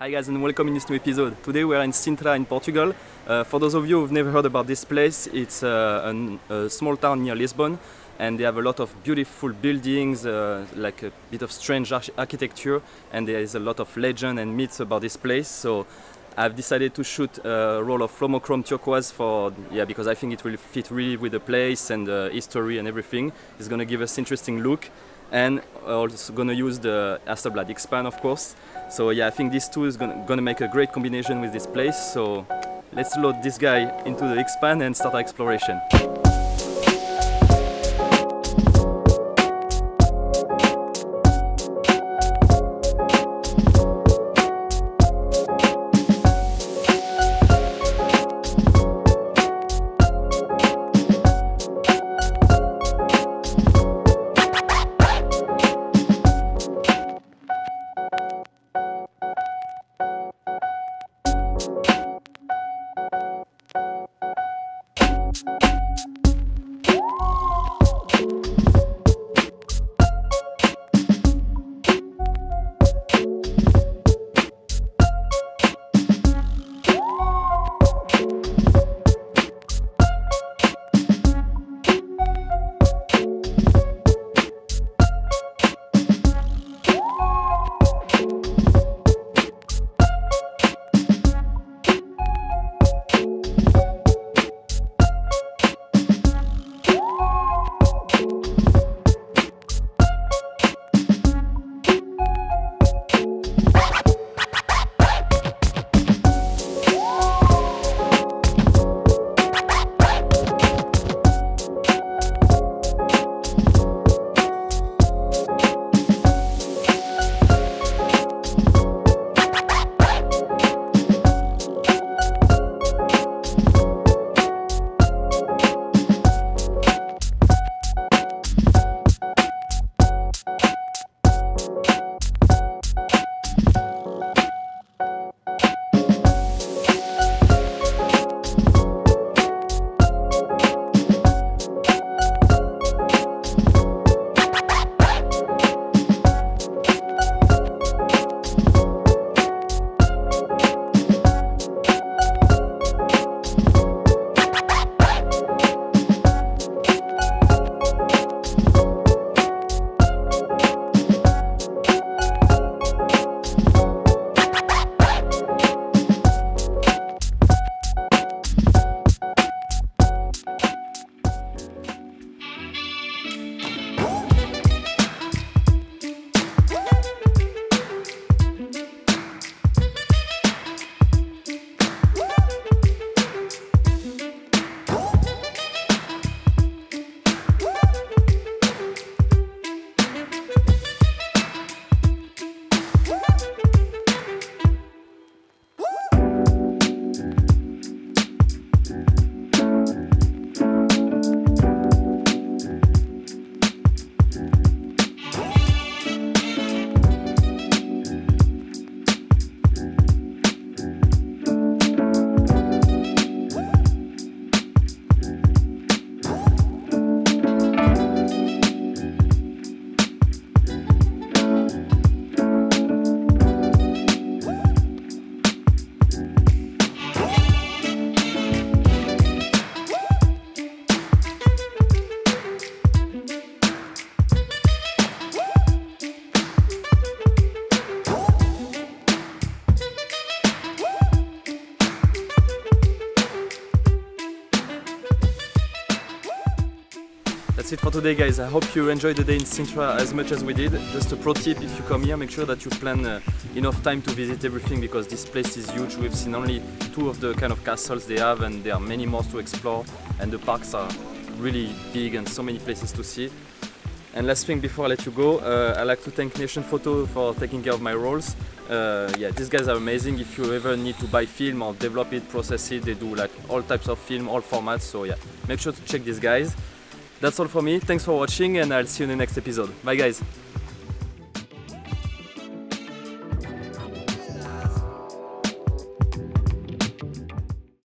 Hi guys and welcome in this new episode. Today we are in Sintra in Portugal. For those of you who've never heard about this place, it's a small town near Lisbon, and they have a lot of beautiful buildings, like a bit of strange architecture, and there is a lot of legend and myths about this place. So I've decided to shoot a roll of LomoChrome turquoise because I think it will fit really with the place and the history and everything. It's going to give us interesting look. And also going to use the Hasselblad XPan, of course. So yeah, I think these two is going to make a great combination with this place. So let's load this guy into the XPan and start our exploration. That's it for today, guys. I hope you enjoyed the day in Sintra as much as we did. Just a pro tip: if you come here, make sure that you plan enough time to visit everything, because this place is huge. We've seen only two of the kind of castles they have, and there are many more to explore, and the parks are really big and so many places to see. And last thing before I let you go, I'd like to thank Nation Photo for taking care of my rolls. Yeah, these guys are amazing. If you ever need to buy film or develop it, process it, they do like all types of film, all formats. So yeah, make sure to check these guys. That's all for me. Thanks for watching, and I'll see you in the next episode. Bye guys!